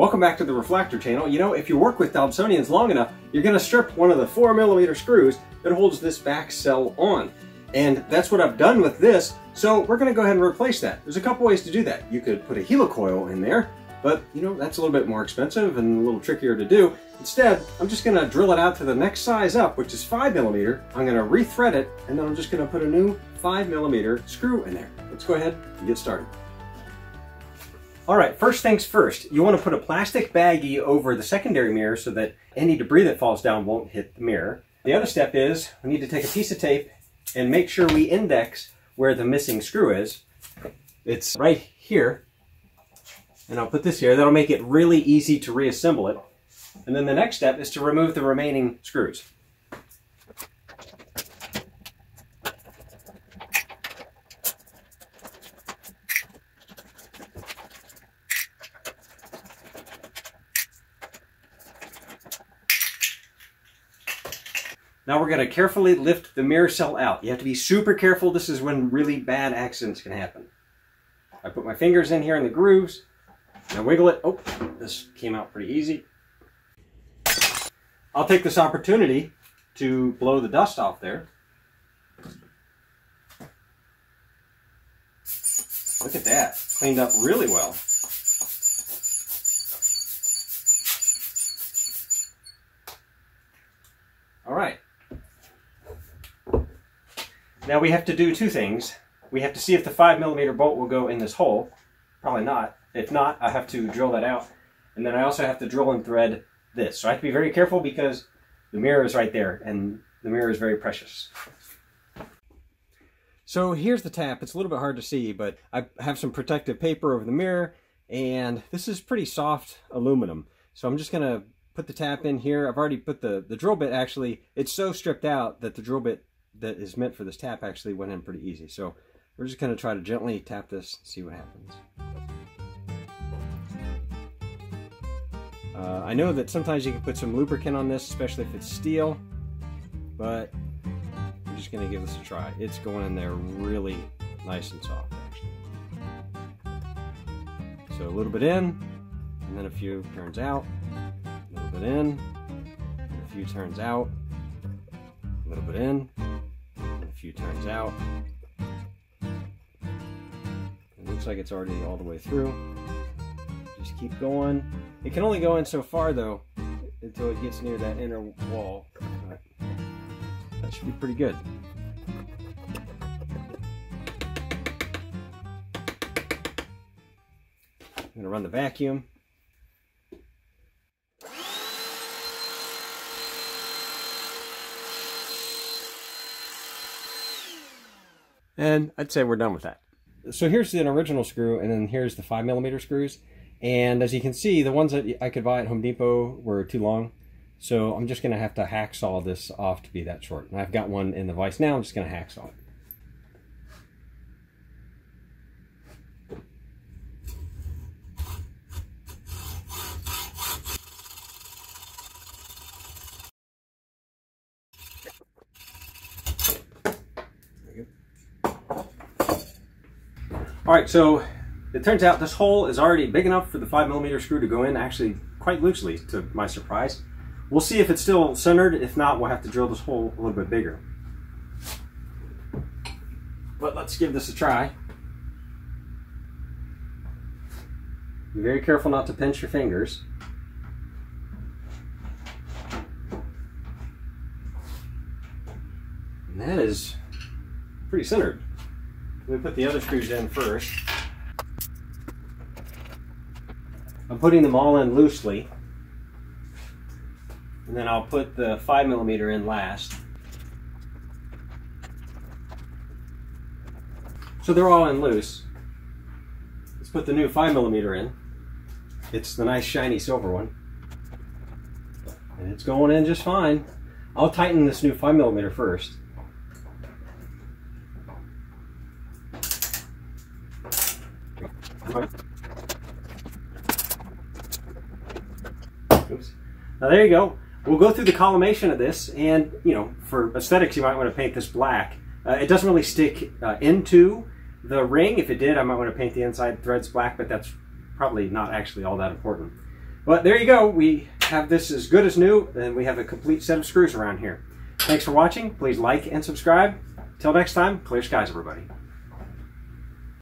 Welcome back to the Reflactor Channel. You know, if you work with Dobsonians long enough, you're going to strip one of the 4mm screws that holds this back cell on. And that's what I've done with this, so we're going to go ahead and replace that. There's a couple ways to do that. You could put a helicoil in there, but you know, that's a little bit more expensive and a little trickier to do. Instead, I'm just going to drill it out to the next size up, which is 5mm. I'm going to re-thread it, and then I'm just going to put a new 5mm screw in there. Let's go ahead and get started. All right, first things first, you want to put a plastic baggie over the secondary mirror so that any debris that falls down won't hit the mirror. The other step is we need to take a piece of tape and make sure we index where the missing screw is. It's right here, and I'll put this here. That'll make it really easy to reassemble it. And then the next step is to remove the remaining screws. Now we're going to carefully lift the mirror cell out. You have to be super careful. This is when really bad accidents can happen. I put my fingers in here in the grooves, and I wiggle it. Oh, this came out pretty easy. I'll take this opportunity to blow the dust off there. Look at that. Cleaned up really well. All right. Now we have to do two things. We have to see if the 5mm bolt will go in this hole. Probably not. If not, I have to drill that out. And then I also have to drill and thread this. So I have to be very careful because the mirror is right there and the mirror is very precious. So here's the tap. It's a little bit hard to see, but I have some protective paper over the mirror, and this is pretty soft aluminum. So I'm just going to put the tap in here. I've already put the drill bit. Actually, it's so stripped out that the drill bit that is meant for this tap actually went in pretty easy. So we're just going to try to gently tap this and see what happens. I know that sometimes you can put some lubricant on this, especially if it's steel, but I'm just going to give this a try. It's going in there really nice and soft, actually. So a little bit in, and then a few turns out, a little bit in, and a few turns out, a little bit in, few turns out. It looks like it's already all the way through. Just keep going. It can only go in so far though, until it gets near that inner wall. But that should be pretty good. I'm gonna run the vacuum. And I'd say we're done with that. So here's an original screw, and then here's the 5mm screws. And as you can see, the ones that I could buy at Home Depot were too long. So I'm just gonna have to hacksaw this off to be that short. And I've got one in the vise now, I'm just gonna hacksaw it. Alright, so it turns out this hole is already big enough for the 5mm screw to go in, actually quite loosely, to my surprise. We'll see if it's still centered. If not, we'll have to drill this hole a little bit bigger. But let's give this a try. Be very careful not to pinch your fingers. And that is pretty centered. We put the other screws in first. I'm putting them all in loosely, and then I'll put the 5mm in last. So they're all in loose. Let's put the new 5mm in. It's the nice shiny silver one, and it's going in just fine. I'll tighten this new 5mm first. Oops. Now there you go. We'll go through the collimation of this, and you know, for aesthetics you might want to paint this black. It doesn't really stick into the ring. If it did, I might want to paint the inside threads black, but that's probably not actually all that important. But there you go. We have this as good as new, and we have a complete set of screws around here. Thanks for watching. Please like and subscribe. Till next time, clear skies, everybody.